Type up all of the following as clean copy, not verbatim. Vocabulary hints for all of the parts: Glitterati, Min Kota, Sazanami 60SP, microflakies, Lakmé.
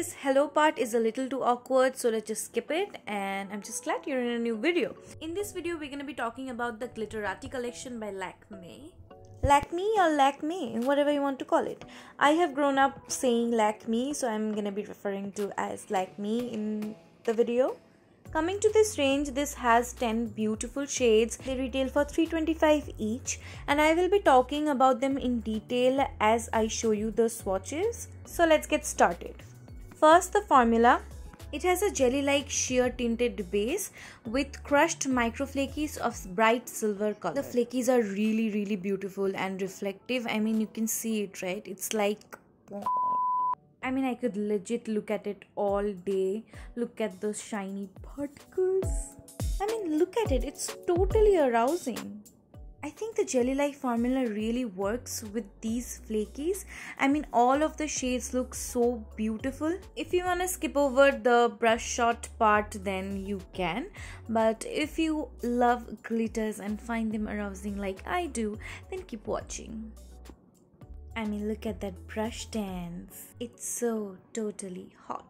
this hello part is a little too awkward, so let's just skip it, and I'm just glad you're in a new video. In this video, we're gonna be talking about the Glitterati collection by Lakmé. Lakmé or Lakmé, whatever you want to call it. I have grown up saying Lakmé, so I'm gonna be referring to as Lakmé in the video. Coming to this range, this has 10 beautiful shades. They retail for $325 each, and I will be talking about them in detail as I show you the swatches. So let's get started. First, the formula. It has a jelly-like sheer tinted base with crushed microflakies of bright silver color. The flakies are really beautiful and reflective. I mean, you can see it, right? It's like... I mean, I could legit look at it all day. Look at those shiny particles. I mean, look at it. It's totally arousing. I think the jelly-like formula really works with these flakies. I mean, all of the shades look so beautiful. If you want to skip over the brush shot part, then you can. But if you love glitters and find them arousing like I do, then keep watching. I mean, look at that brush dance. It's so totally hot.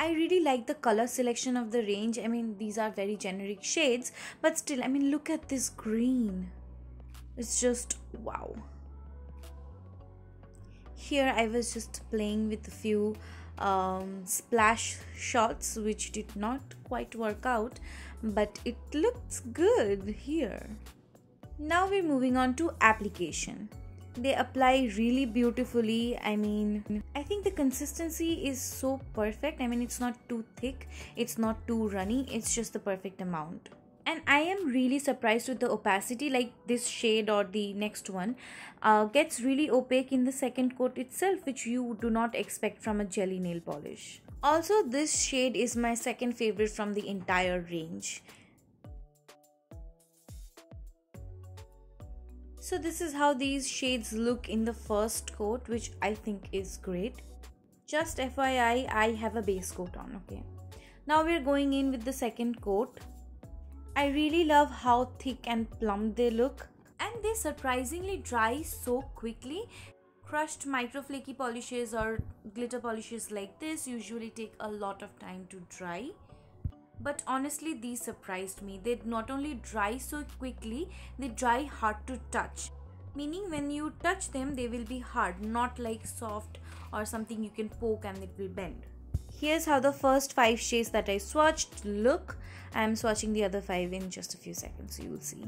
I really like the color selection of the range. I mean, these are very generic shades, but still, I mean, look at this green. It's just wow. Here I was just playing with a few splash shots which did not quite work out, but it looks good here. Now we're moving on to application. They apply really beautifully. I mean, I think the consistency is so perfect. I mean, it's not too thick, it's not too runny, it's just the perfect amount. And I am really surprised with the opacity. Like, this shade or the next one gets really opaque in the second coat itself, which you do not expect from a jelly nail polish. Also, this shade is my second favorite from the entire range. So this is how these shades look in the first coat, which I think is great. Just FYI, I have a base coat on, okay? Now we're going in with the second coat. I really love how thick and plump they look. And they surprisingly dry so quickly. Crushed microflaky polishes or glitter polishes like this usually take a lot of time to dry. But honestly, these surprised me. They not only dry so quickly, they dry hard to touch. Meaning when you touch them, they will be hard, not like soft or something you can poke and it will bend. Here's how the first 5 shades that I swatched look. I am swatching the other 5 in just a few seconds, so you'll see.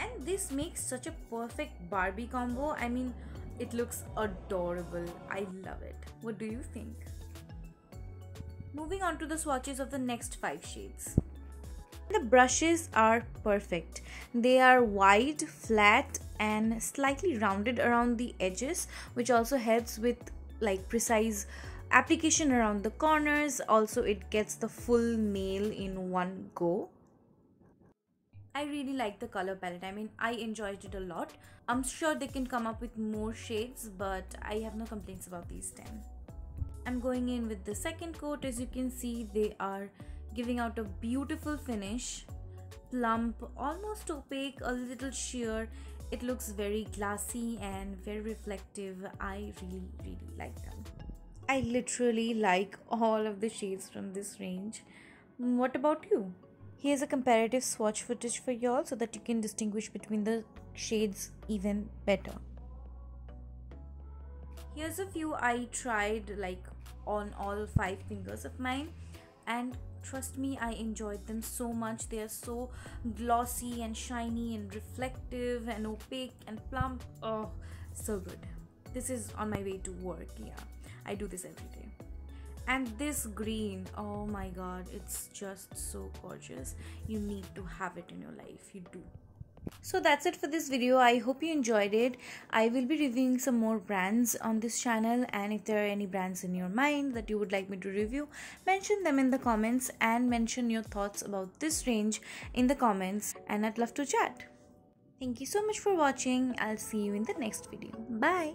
And this makes such a perfect Barbie combo. I mean, it looks adorable. I love it. What do you think? Moving on to the swatches of the next 5 shades. The brushes are perfect. They are wide, flat, and slightly rounded around the edges, which also helps with like precise application around the corners. Also, it gets the full nail in one go. I really like the color palette. I mean, I enjoyed it a lot. I'm sure they can come up with more shades, but I have no complaints about these 10. I'm going in with the second coat. As you can see, they are giving out a beautiful finish. Plump, almost opaque, a little sheer. It looks very glassy and very reflective. I really like them. I literally like all of the shades from this range. What about you? Here's a comparative swatch footage for y'all so that you can distinguish between the shades even better. Here's a few I tried like on all 5 fingers of mine, and trust me, I enjoyed them so much. They are so glossy and shiny and reflective and opaque and plump. Oh, so good. This is on my way to work. Yeah, I do this every day. And this green, oh my god, it's just so gorgeous. You need to have it in your life. You do. So that's it for this video. I hope you enjoyed it. I will be reviewing some more brands on this channel, and if there are any brands in your mind that you would like me to review, mention them in the comments and mention your thoughts about this range in the comments, and I'd love to chat. Thank you so much for watching. I'll see you in the next video. Bye.